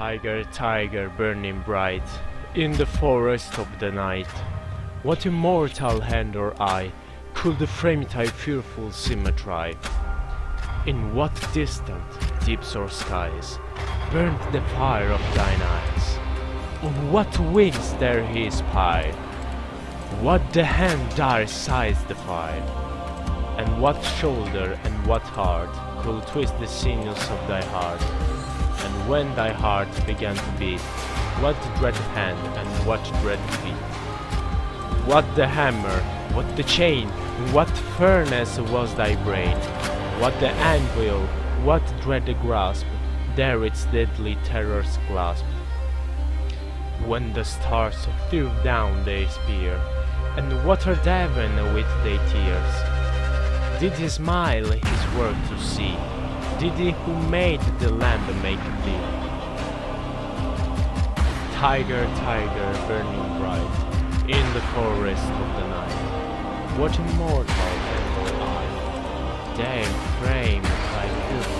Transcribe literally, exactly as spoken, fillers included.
Tiger, tiger, burning bright in the forest of the night, what immortal hand or eye could frame thy fearful symmetry? In what distant deeps or skies burnt the fire of thine eyes? On what wings dare he spy what the hand dire sighs defy? And what shoulder and what heart could twist the sinews of thy heart? And when thy heart began to beat, what dread hand and what dread feet? What the hammer, what the chain, what furnace was thy brain? What the anvil, what dread grasp, there its deadly terrors clasp? When the stars threw down their spear, and watered heaven with their tears? Did he smile his work to see? Did he who made the land make thee? Tiger, tiger, burning bright in the forest of the night, what immortal hand or eye dare frame thy beauty?